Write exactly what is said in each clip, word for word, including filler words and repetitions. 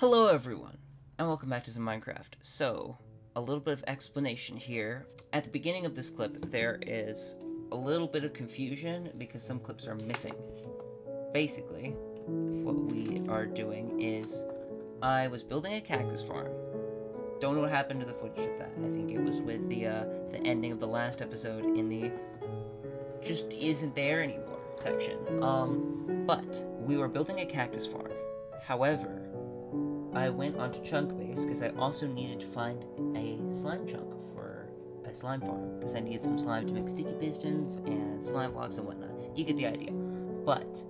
Hello everyone, and welcome back to some Minecraft. So, a little bit of explanation here. At the beginning of this clip, there is a little bit of confusion because some clips are missing. Basically, what we are doing is, I was building a cactus farm. Don't know what happened to the footage of that. I think it was with the, uh, the ending of the last episode in the just isn't there anymore section. Um, but, we were building a cactus farm. However, I went onto ChunkBase because I also needed to find a slime chunk for a slime farm because I needed some slime to make sticky pistons and slime blocks and whatnot. You get the idea. But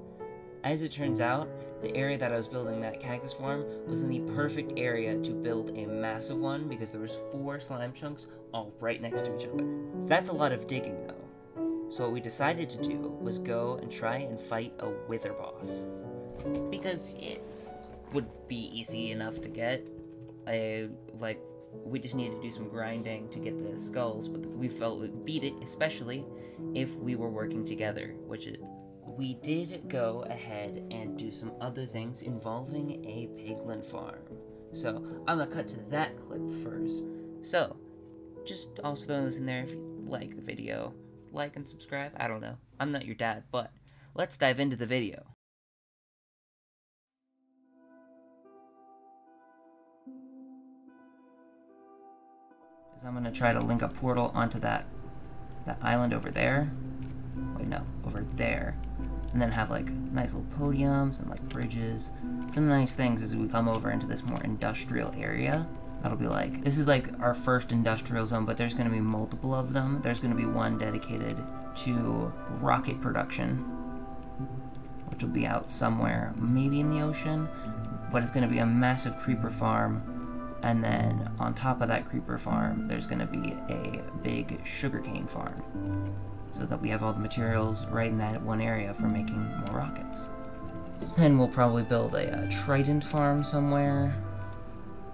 as it turns out, the area that I was building that cactus farm was in the perfect area to build a massive one because there was four slime chunks all right next to each other. That's a lot of digging though. So what we decided to do was go and try and fight a Wither boss because it would be easy enough to get. I, like, we just needed to do some grinding to get the skulls, but we felt we'd beat it, especially if we were working together, which it, we did go ahead and do some other things involving a piglin farm. So, I'm gonna cut to that clip first. So, just also throw this in there if you like the video. Like and subscribe, I don't know. I'm not your dad, but let's dive into the video. I'm gonna try to link a portal onto that that island over there. Wait, no, over there. And then have like nice little podiums and like bridges. Some nice things as we come over into this more industrial area. That'll be like, this is like our first industrial zone, but there's gonna be multiple of them. There's gonna be one dedicated to rocket production, which will be out somewhere, maybe in the ocean, but it's gonna be a massive creeper farm. And then on top of that creeper farm, there's gonna be a big sugarcane farm so that we have all the materials right in that one area for making more rockets. And we'll probably build a, a trident farm somewhere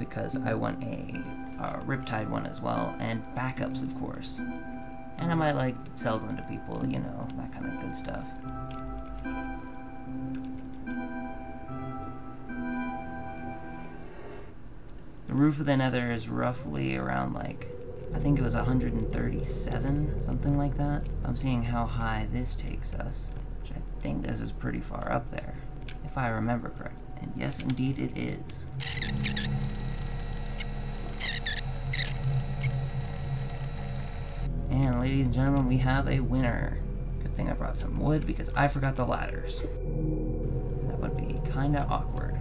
because I want a, a riptide one as well, and backups, of course. And I might like sell them to people, you know, that kind of good stuff. The roof of the Nether is roughly around, like, I think it was one hundred thirty-seven, something like that. I'm seeing how high this takes us, which I think this is pretty far up there, if I remember correctly. And yes, indeed it is. And ladies and gentlemen, we have a winner. Good thing I brought some wood because I forgot the ladders. That would be kinda awkward.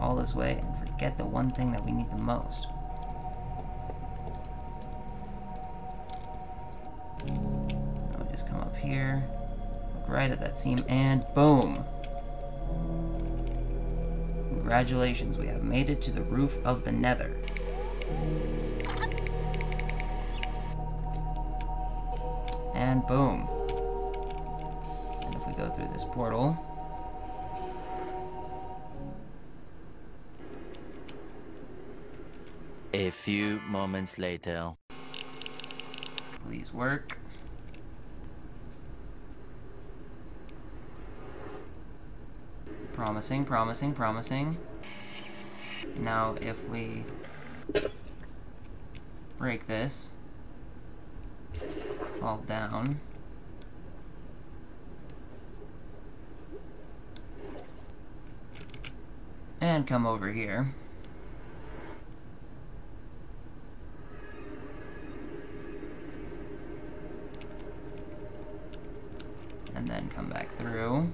All this way. Get the one thing that we need the most. Now we just come up here, look right at that seam, and boom! Congratulations, we have made it to the roof of the Nether. And boom. And if we go through this portal, a few moments later. Please work. Promising, promising, promising. Now if we break this, fall down. And come over here. And then come back through.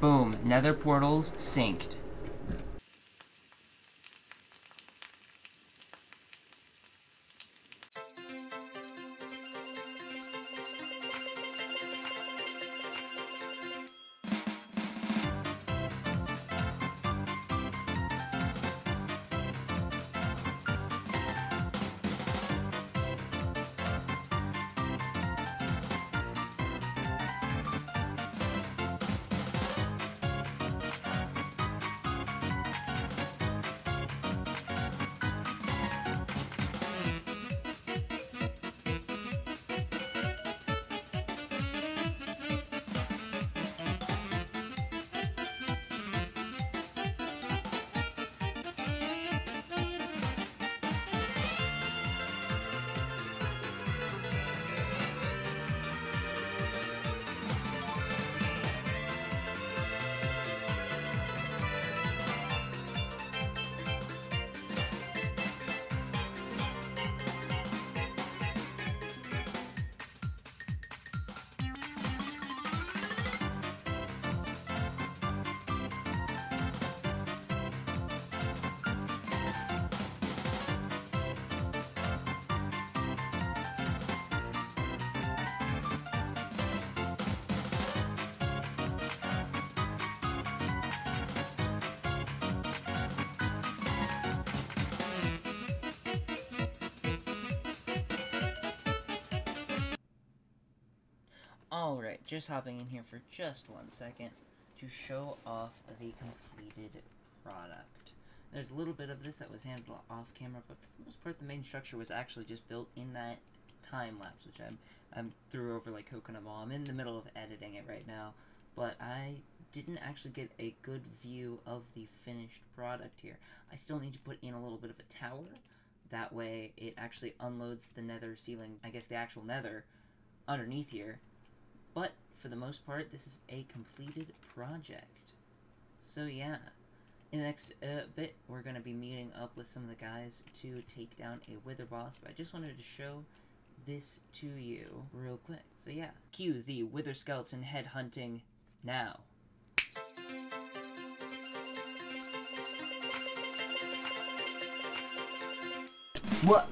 Boom, Nether portals synced. Alright, just hopping in here for just one second to show off the completed product. There's a little bit of this that was handled off camera, but for the most part the main structure was actually just built in that time lapse, which I'm, I'm threw over like coconut ball. I'm in the middle of editing it right now, but I didn't actually get a good view of the finished product here. I still need to put in a little bit of a tower. That way it actually unloads the nether ceiling, I guess the actual nether, underneath here. But for the most part, this is a completed project. So yeah, in the next uh, bit, we're going to be meeting up with some of the guys to take down a Wither boss, but I just wanted to show this to you real quick. So yeah, cue the Wither skeleton head hunting now. What?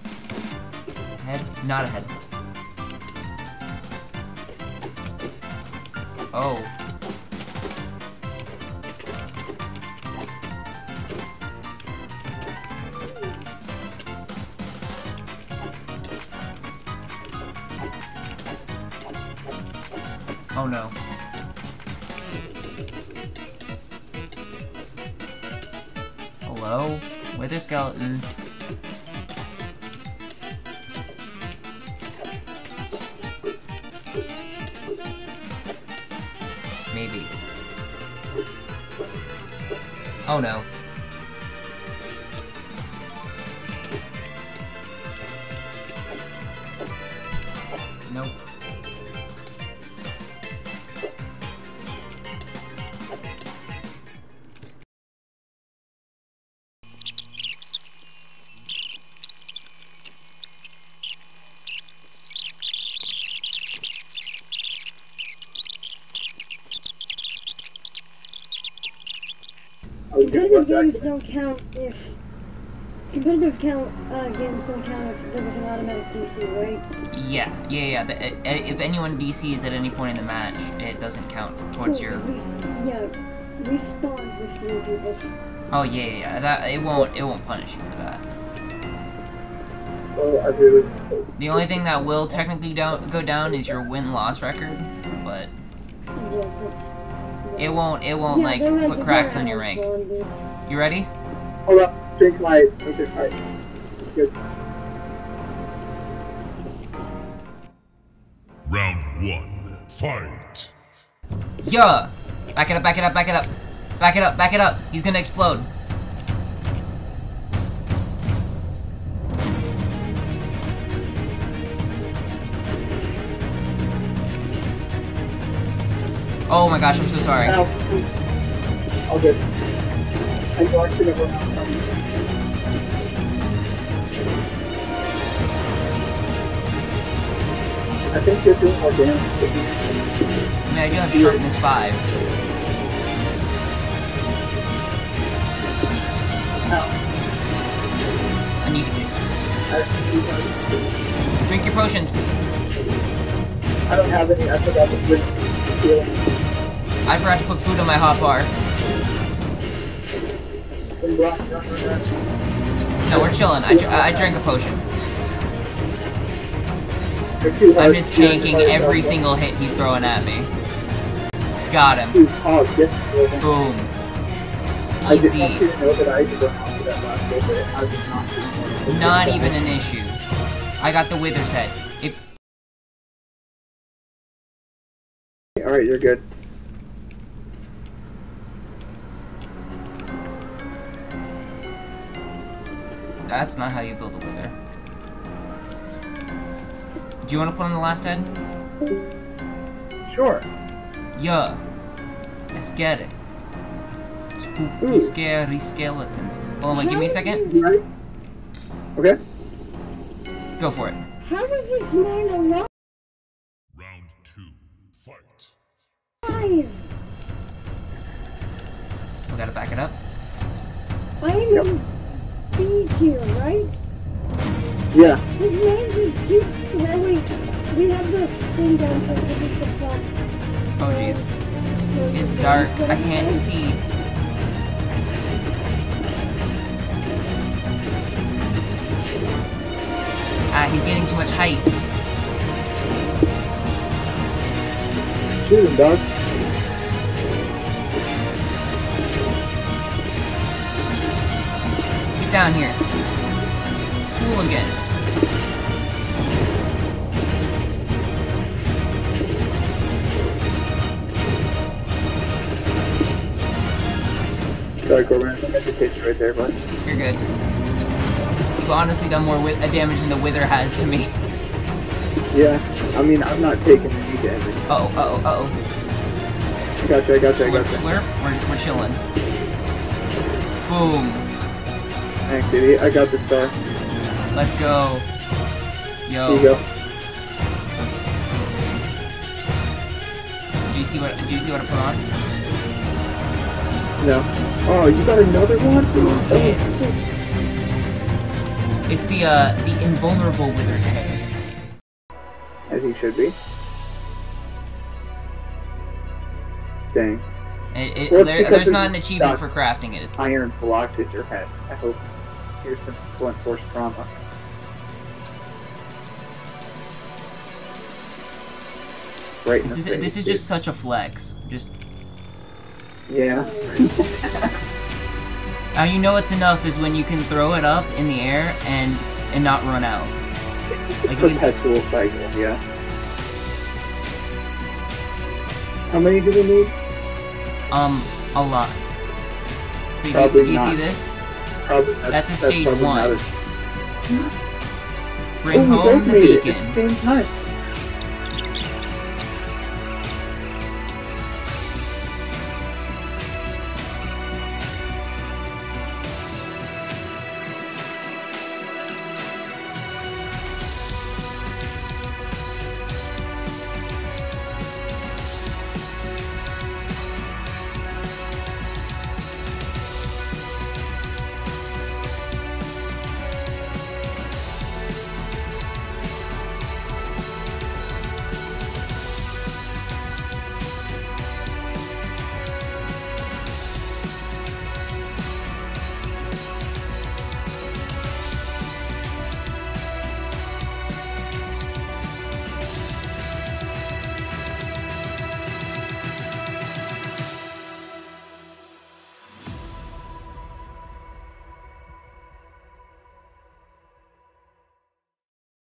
Head? Not a head. Oh. Oh no. Hello? Wither skeleton. Maybe. Oh no. Nope. Competitive games don't count if competitive count uh, games don't count if there was an automatic D C, right? Yeah, yeah, yeah. The, uh, if anyone D Cs at any point in the match, it doesn't count towards your. We, yeah, we spawned with three people. Oh yeah, yeah, yeah. That it won't it won't punish you for that. Oh, I do. The only thing that will technically down, go down is your win-loss record, but. Yeah, that's. It won't, it won't, yeah, like, right, put cracks right, on your rank. You ready? Hold up, drink my... Okay, alright. Good. Round one, fight! Yeah! Back it up, back it up, back it up! Back it up, back it up! He's gonna explode! Oh my gosh, I'm so sorry. Ow. All good. I blocked it over. I think you're doing more damage. Man, I do have sharpness five. Ow. I need it. Drink your potions. I don't have any. I forgot to drink. Healing. I forgot to put food on my hotbar. No, we're chilling. I, dr I drank a potion. I'm just tanking every single hit he's throwing at me. Got him. Boom. Easy. Not even an issue. I got the Wither's head. If Alright, you're good. That's not how you build a Wither. Do you want to put on the last head? Sure. Yeah. Let's get it. Spooky, Ooh. Scary skeletons. Hold on, give me a second. Right. Okay. Go for it. How does this man alone? Round two, fight. Five. We gotta back it up. I am. Yep. Here, right? Yeah. This man just keeps. Well, we, we have the thing down, so this is the front. Oh, jeez. So it's dark. I can't see. Ah, he's getting too much height. doing, dog? Get down here. Cool again. Sorry, Corbin. I missed the pitch right there, bud. You're good. You've honestly done more with damage than the Wither has to me. Yeah, I mean, I'm not taking any damage. Uh-oh, uh-oh, uh-oh. Gotcha, I gotcha, I gotcha. We're, we're, we're chilling. Boom. Thanks, baby. I got the star. Let's go. Yo. Here you go. Do you see what, do you see what I put on? No. Oh, you got another one? Yeah. It's the, uh, the invulnerable Wither's head. As he should be. Dang. It, it, well, there, there's not an achievement for crafting it. Iron blocked at your head. I hope. Here's some blunt force trauma. Right. This is this is dude. Just such a flex. Just. Yeah. How you know it's enough is when you can throw it up in the air and and not run out. Like perpetual cycle, yeah. How many do we need? Um, a lot. So you, probably do you not. See this? Probably that's, that's a stage that's one. Not a... Bring oh, home the beacon. At the same time.